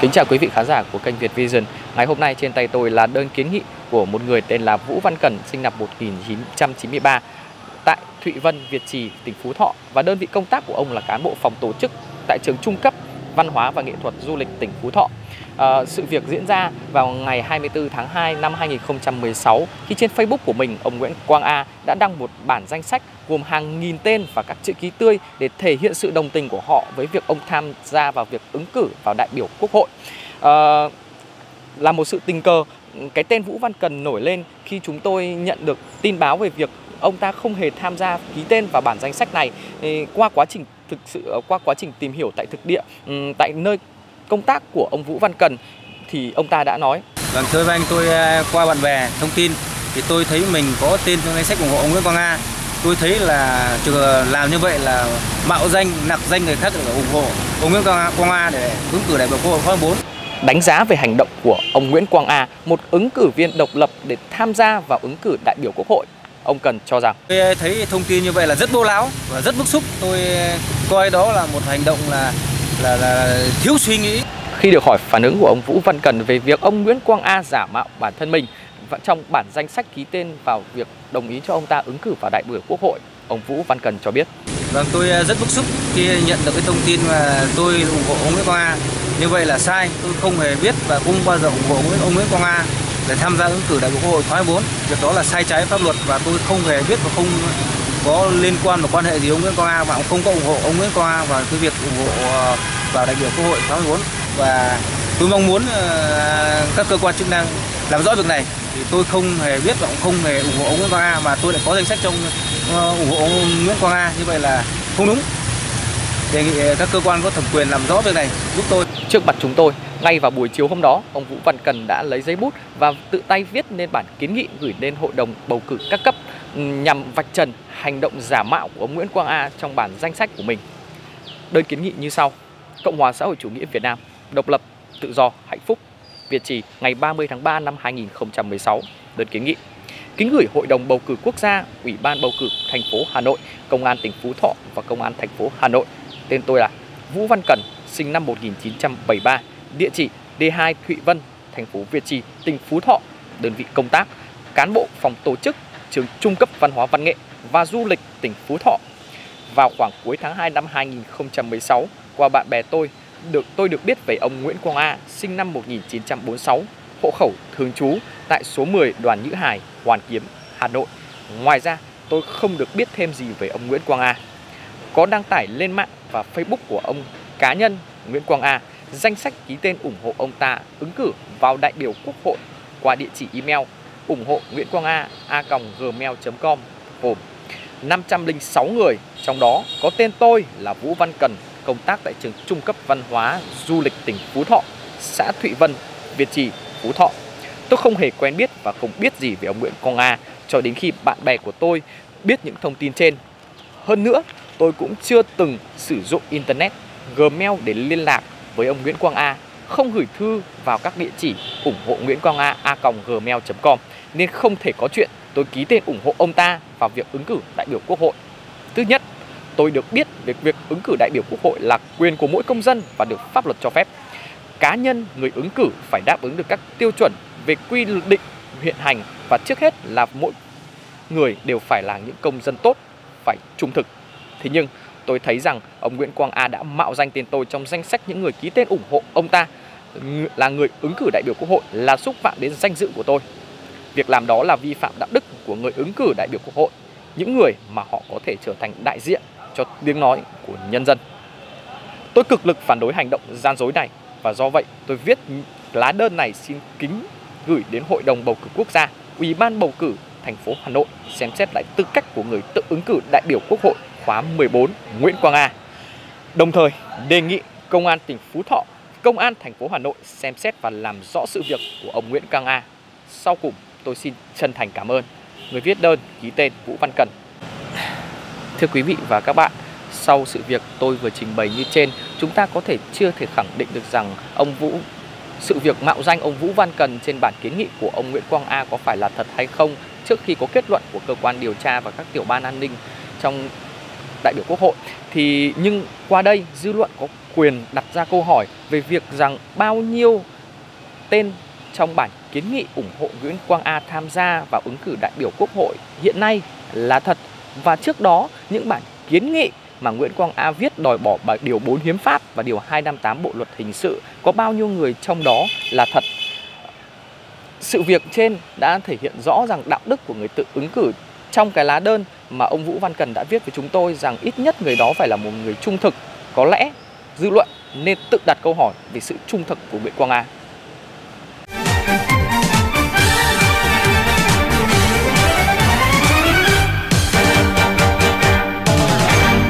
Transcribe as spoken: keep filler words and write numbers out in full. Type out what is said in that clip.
Kính chào quý vị khán giả của kênh Việt Vision. Ngày hôm nay trên tay tôi là đơn kiến nghị của một người tên là Vũ Văn Cần, sinh năm một nghìn chín trăm chín mươi ba tại Thụy Vân, Việt Trì, tỉnh Phú Thọ, và đơn vị công tác của ông là cán bộ phòng tổ chức tại trường trung cấp Văn hóa và Nghệ thuật Du lịch tỉnh Phú Thọ. À, sự việc diễn ra vào ngày hai mươi tư tháng hai năm hai nghìn không trăm mười sáu khi trên Facebook của mình, ông Nguyễn Quang A đã đăng một bản danh sách gồm hàng nghìn tên và các chữ ký tươi để thể hiện sự đồng tình của họ với việc ông tham gia vào việc ứng cử vào đại biểu Quốc hội. À, là một sự tình cờ, cái tên Vũ Văn Cần nổi lên khi chúng tôi nhận được tin báo về việc ông ta không hề tham gia ký tên vào bản danh sách này. Qua quá trình thực sự qua quá trình tìm hiểu tại thực địa, tại nơi công tác của ông Vũ Văn Cần, thì ông ta đã nói: "Đoàn chơi với anh, tôi qua bạn bè thông tin thì tôi thấy mình có tên trong danh sách ủng hộ ông Nguyễn Quang A. Tôi thấy là làm như vậy là mạo danh, nặc danh người khác để ủng hộ ông Nguyễn Quang A để ứng cử đại biểu Quốc hội khóa bốn." Đánh giá về hành động của ông Nguyễn Quang A, một ứng cử viên độc lập để tham gia vào ứng cử đại biểu Quốc hội, ông Cần cho rằng: "Tôi thấy thông tin như vậy là rất bố láo và rất bức xúc. Tôi coi đó là một hành động là là, là thiếu suy nghĩ." Khi được hỏi phản ứng của ông Vũ Văn Cần về việc ông Nguyễn Quang A giả mạo bản thân mình trong bản danh sách ký tên vào việc đồng ý cho ông ta ứng cử vào đại biểu Quốc hội, ông Vũ Văn Cần cho biết: "Vâng, tôi rất bức xúc khi nhận được cái thông tin mà tôi ủng hộ ông Nguyễn Quang A. Như vậy là sai, tôi không hề biết và không bao giờ ủng hộ ông Nguyễn Quang A để tham gia ứng cử đại biểu Quốc hội khóa bốn. Việc đó là sai trái pháp luật và tôi không hề biết và không có liên quan và quan hệ gì ông Nguyễn Quang A, và không có ủng hộ ông Nguyễn Quang A vào cái việc ủng hộ vào đại biểu Quốc hội khóa bốn. Và tôi mong muốn các cơ quan chức năng làm rõ việc này. Thì tôi không hề biết và cũng không hề ủng hộ ông Nguyễn Quang A, mà tôi đã có danh sách trong ủng hộ ông Nguyễn Quang A, như vậy là không đúng. Đề nghị các cơ quan có thẩm quyền làm rõ việc này giúp tôi." Trước mặt chúng tôi, ngay vào buổi chiều hôm đó, ông Vũ Văn Cần đã lấy giấy bút và tự tay viết nên bản kiến nghị gửi lên Hội đồng bầu cử các cấp nhằm vạch trần hành động giả mạo của ông Nguyễn Quang A trong bản danh sách của mình. Đơn kiến nghị như sau: Cộng hòa xã hội chủ nghĩa Việt Nam, độc lập, tự do, hạnh phúc, Việt Trì, ngày ba mươi tháng ba năm hai nghìn không trăm mười sáu. Đơn kiến nghị kính gửi Hội đồng bầu cử quốc gia, Ủy ban bầu cử thành phố Hà Nội, Công an tỉnh Phú Thọ và Công an thành phố Hà Nội. Tên tôi là Vũ Văn Cần, sinh năm một nghìn chín trăm bảy mươi ba, địa chỉ D hai Thụy Vân, thành phố Việt Trì, tỉnh Phú Thọ. Đơn vị công tác: cán bộ phòng tổ chức trường trung cấp Văn hóa Văn nghệ và Du lịch tỉnh Phú Thọ. Vào khoảng cuối tháng hai năm hai nghìn không trăm mười sáu, qua bạn bè tôi, được tôi được biết về ông Nguyễn Quang A, sinh năm một nghìn chín trăm bốn mươi sáu, hộ khẩu thường trú tại số mười Đoàn Nhữ Hải, Hoàn Kiếm, Hà Nội. Ngoài ra, tôi không được biết thêm gì về ông Nguyễn Quang A. Có đăng tải lên mạng và Facebook của ông cá nhân Nguyễn Quang A danh sách ký tên ủng hộ ông ta ứng cử vào đại biểu Quốc hội qua địa chỉ email ủng hộ Nguyễn Quang A a còng gmail chấm com gồm năm trăm linh sáu người, trong đó có tên tôi là Vũ Văn Cần, công tác tại trường trung cấp Văn hóa Du lịch tỉnh Phú Thọ, xã Thụy Vân, Việt Trì, Phú Thọ. Tôi không hề quen biết và không biết gì về ông Nguyễn Quang A cho đến khi bạn bè của tôi biết những thông tin trên. Hơn nữa, tôi cũng chưa từng sử dụng Internet, Gmail để liên lạc với ông Nguyễn Quang A, không gửi thư vào các địa chỉ ủng hộ Nguyễn Quang A a còng gmail chấm com, nên không thể có chuyện tôi ký tên ủng hộ ông ta vào việc ứng cử đại biểu Quốc hội. Thứ nhất, tôi được biết về việc ứng cử đại biểu Quốc hội là quyền của mỗi công dân và được pháp luật cho phép. Cá nhân người ứng cử phải đáp ứng được các tiêu chuẩn về quy định hiện hành, và trước hết là mỗi người đều phải là những công dân tốt, phải trung thực. Thế nhưng tôi thấy rằng ông Nguyễn Quang A đã mạo danh tên tôi trong danh sách những người ký tên ủng hộ ông ta là người ứng cử đại biểu Quốc hội là xúc phạm đến danh dự của tôi. Việc làm đó là vi phạm đạo đức của người ứng cử đại biểu Quốc hội, những người mà họ có thể trở thành đại diện cho tiếng nói của nhân dân. Tôi cực lực phản đối hành động gian dối này, và do vậy tôi viết lá đơn này xin kính gửi đến Hội đồng bầu cử quốc gia, Ủy ban bầu cử thành phố Hà Nội xem xét lại tư cách của người tự ứng cử đại biểu Quốc hội khóa mười bốn Nguyễn Quang A. Đồng thời đề nghị Công an tỉnh Phú Thọ, Công an thành phố Hà Nội xem xét và làm rõ sự việc của ông Nguyễn Quang A. Sau cùng, tôi xin chân thành cảm ơn. Người viết đơn ký tên Vũ Văn Cần. Thưa quý vị và các bạn, sau sự việc tôi vừa trình bày như trên, chúng ta có thể chưa thể khẳng định được rằng ông Vũ sự việc mạo danh ông Vũ Văn Cần trên bản kiến nghị của ông Nguyễn Quang A có phải là thật hay không, trước khi có kết luận của cơ quan điều tra và các tiểu ban an ninh trong đại biểu Quốc hội. Thì nhưng qua đây dư luận có quyền đặt ra câu hỏi về việc rằng bao nhiêu tên trong bản kiến nghị ủng hộ Nguyễn Quang A tham gia vào ứng cử đại biểu Quốc hội hiện nay là thật. Và trước đó, những bản kiến nghị mà Nguyễn Quang A viết đòi bỏ điều bốn Hiến pháp và điều hai trăm năm mươi tám Bộ Luật Hình sự, có bao nhiêu người trong đó là thật. Sự việc trên đã thể hiện rõ rằng đạo đức của người tự ứng cử trong cái lá đơn mà ông Vũ Văn Cần đã viết với chúng tôi, rằng ít nhất người đó phải là một người trung thực. Có lẽ dư luận nên tự đặt câu hỏi về sự trung thực của Nguyễn Quang A.